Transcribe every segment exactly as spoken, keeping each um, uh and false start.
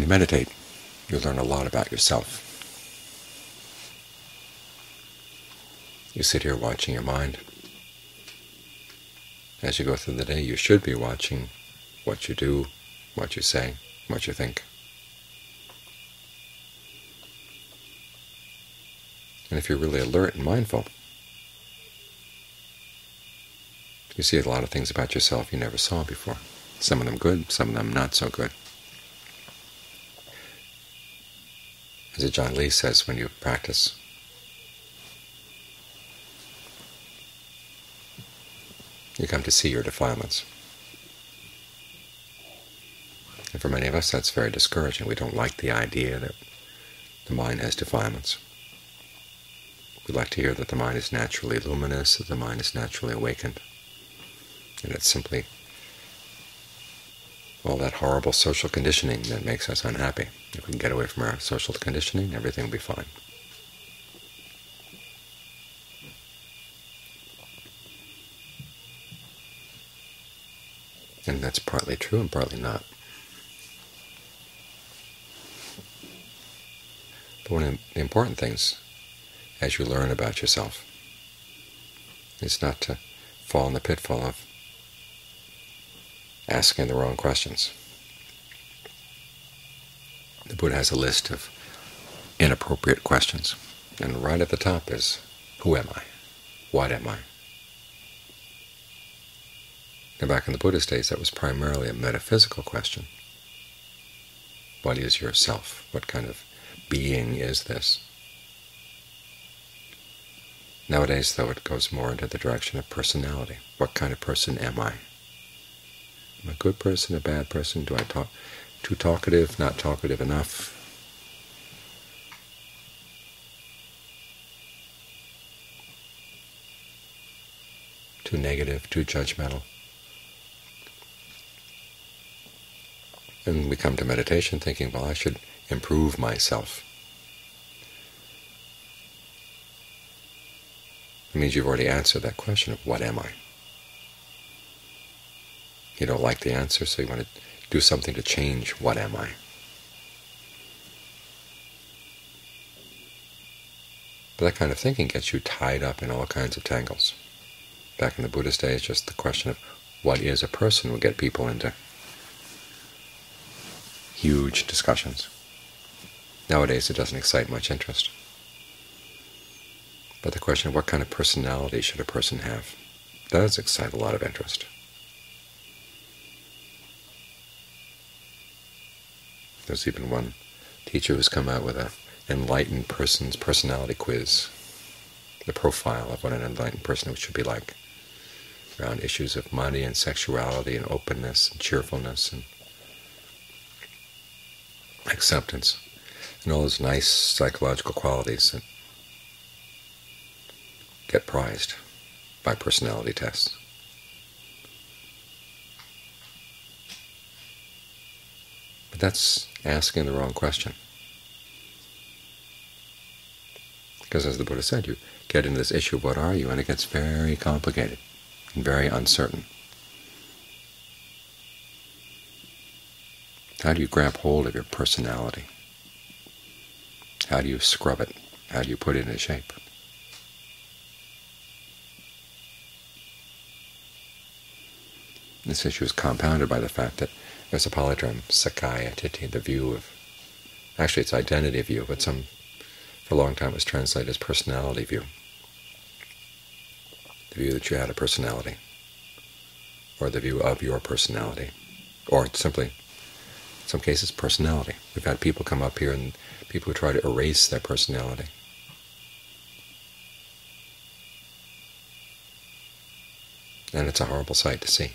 When you meditate, you learn a lot about yourself. You sit here watching your mind. As you go through the day, you should be watching what you do, what you say, what you think. And if you're really alert and mindful, you see a lot of things about yourself you never saw before. Some of them good, some of them not so good. As Ajaan Li says, when you practice, you come to see your defilements. And for many of us that's very discouraging. We don't like the idea that the mind has defilements. We like to hear that the mind is naturally luminous, that the mind is naturally awakened. And it's simply all that horrible social conditioning that makes us unhappy. If we can get away from our social conditioning, everything will be fine. And that's partly true and partly not. But one of the important things, as you learn about yourself, is not to fall in the pitfall of asking the wrong questions. The Buddha has a list of inappropriate questions, and right at the top is, who am I? What am I? Now, back in the Buddha's days, that was primarily a metaphysical question. What is yourself? What kind of being is this? Nowadays, though, it goes more into the direction of personality. What kind of person am I? Am I a good person, a bad person? Do I talk too talkative, not talkative enough? Too negative, too judgmental? And we come to meditation thinking, well, I should improve myself. It means you've already answered that question of what am I? You don't like the answer, so you want to do something to change what am I. But that kind of thinking gets you tied up in all kinds of tangles. Back in the Buddhist days, just the question of what is a person would get people into huge discussions. Nowadays it doesn't excite much interest. But the question of what kind of personality should a person have does excite a lot of interest. There's even one teacher who's come out with an enlightened person's personality quiz, the profile of what an enlightened person should be like, around issues of money and sexuality and openness and cheerfulness and acceptance, and all those nice psychological qualities that get prized by personality tests. But that's asking the wrong question. Because as the Buddha said, you get into this issue of what are you, and it gets very complicated and very uncertain. How do you grab hold of your personality? How do you scrub it? How do you put it into shape? This issue is compounded by the fact that there's a palindrome, sakkāya-diṭṭhi, the view of, actually it's identity view, but some, for a long time it was translated as personality view, the view that you had a personality, or the view of your personality, or simply, in some cases, personality. We've had people come up here and people who try to erase their personality. And it's a horrible sight to see.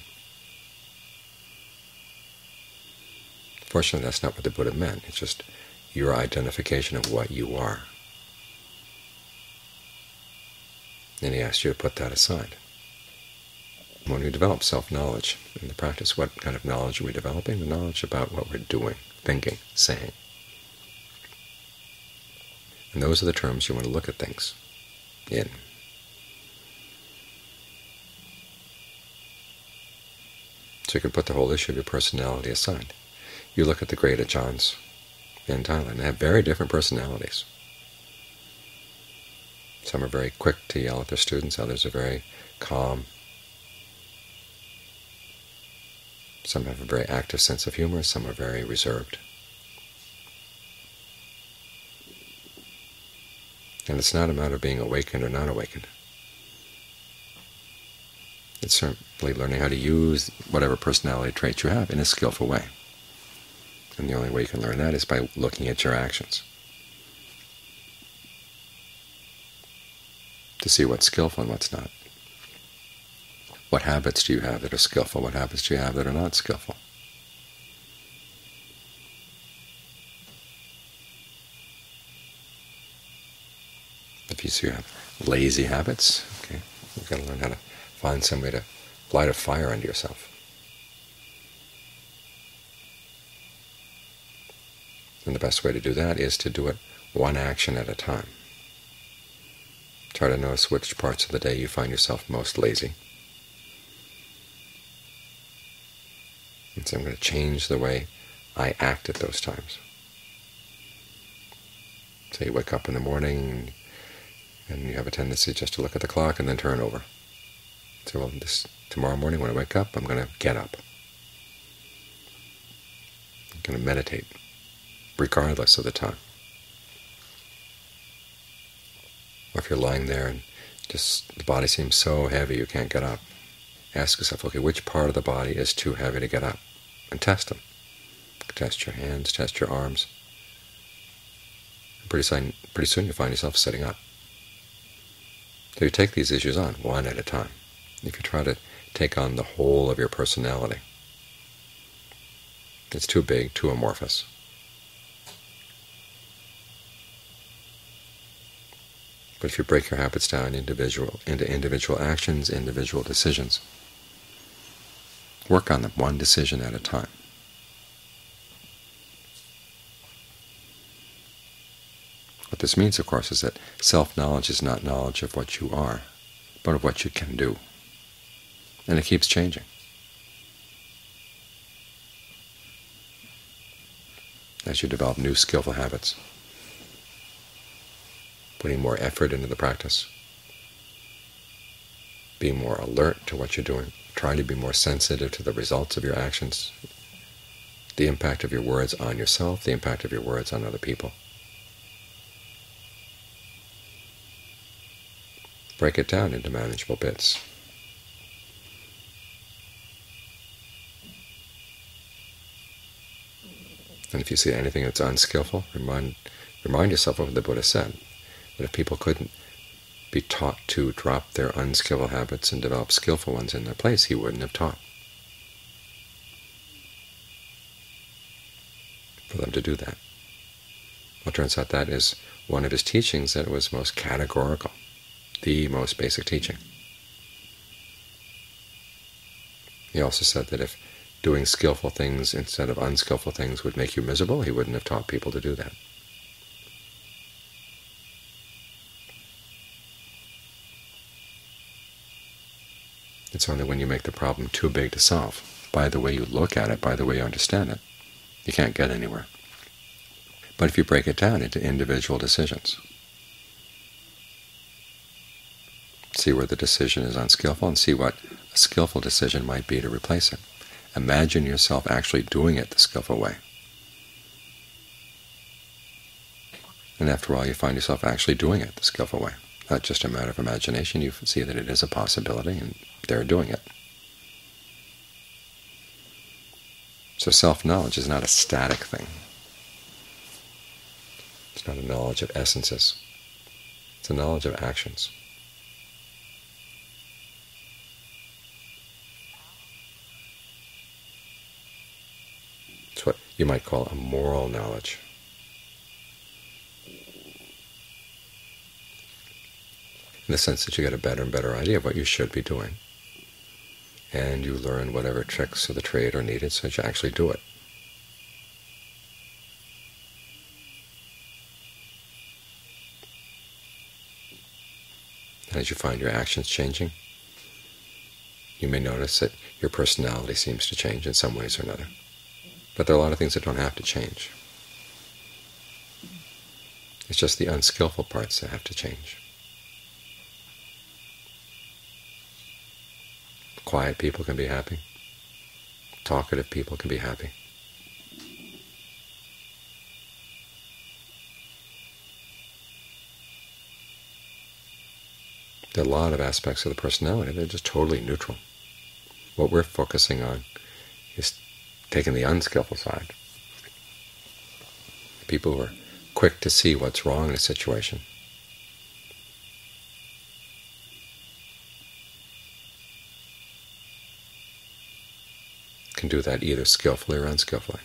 Fortunately, that's not what the Buddha meant. It's just your identification of what you are. And he asked you to put that aside. When we develop self-knowledge in the practice, what kind of knowledge are we developing? The knowledge about what we're doing, thinking, saying. And those are the terms you want to look at things in. So you can put the whole issue of your personality aside. You look at the great Ajaans, in Thailand. They have very different personalities. Some are very quick to yell at their students, others are very calm. Some have a very active sense of humor, some are very reserved. And it's not a matter of being awakened or not awakened. It's simply learning how to use whatever personality trait you have in a skillful way. And the only way you can learn that is by looking at your actions, to see what's skillful and what's not. What habits do you have that are skillful? What habits do you have that are not skillful? If you see you have lazy habits, okay, you've got to learn how to find some way to light a fire under yourself. And the best way to do that is to do it one action at a time. Try to notice which parts of the day you find yourself most lazy. And so I'm going to change the way I act at those times. So you wake up in the morning and you have a tendency just to look at the clock and then turn over. So, well, this, tomorrow morning when I wake up, I'm going to get up. I'm going to meditate, regardless of the time. Or if you're lying there and just the body seems so heavy you can't get up, ask yourself, okay, which part of the body is too heavy to get up? And test them. Test your hands, test your arms. And pretty soon, pretty soon you'll find yourself sitting up. So you take these issues on, one at a time. You can try to take on the whole of your personality. It's too big, too amorphous. But if you break your habits down individual, into individual actions, individual decisions, work on them one decision at a time. What this means, of course, is that self-knowledge is not knowledge of what you are, but of what you can do. And it keeps changing. As you develop new skillful habits, putting more effort into the practice, be more alert to what you're doing, try to be more sensitive to the results of your actions, the impact of your words on yourself, the impact of your words on other people. Break it down into manageable bits. And if you see anything that's unskillful, remind, remind yourself of what the Buddha said, that if people couldn't be taught to drop their unskillful habits and develop skillful ones in their place, he wouldn't have taught for them to do that. Well, it turns out that is one of his teachings that was most categorical, the most basic teaching. He also said that if doing skillful things instead of unskillful things would make you miserable, he wouldn't have taught people to do that. It's only when you make the problem too big to solve, by the way you look at it, by the way you understand it, you can't get anywhere. But if you break it down into individual decisions, see where the decision is unskillful and see what a skillful decision might be to replace it. Imagine yourself actually doing it the skillful way. And after all, you find yourself actually doing it the skillful way. Not just a matter of imagination, you see that it is a possibility and they're doing it. So self-knowledge is not a static thing. It's not a knowledge of essences. It's a knowledge of actions. What you might call a moral knowledge. In the sense that you get a better and better idea of what you should be doing, and you learn whatever tricks of the trade are needed so that you actually do it. And as you find your actions changing, you may notice that your personality seems to change in some ways or another. But there are a lot of things that don't have to change. It's just the unskillful parts that have to change. Quiet people can be happy. Talkative people can be happy. There are a lot of aspects of the personality that are just totally neutral. What we're focusing on is taking the unskillful side. People who are quick to see what's wrong in a situation. Can do that either skillfully or unskillfully.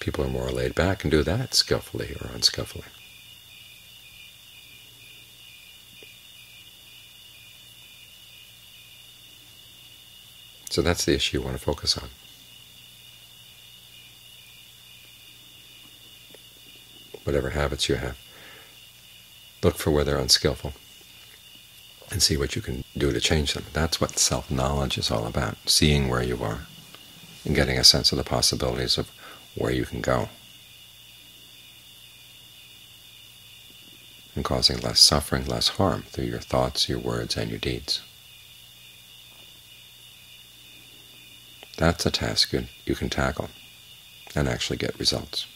People who are more laid back and do that skillfully or unskillfully. So that's the issue you want to focus on. Whatever habits you have, look for where they're unskillful and see what you can do to change them. That's what self-knowledge is all about, seeing where you are and getting a sense of the possibilities of where you can go, and causing less suffering, less harm through your thoughts, your words, and your deeds. That's a task you can tackle and actually get results.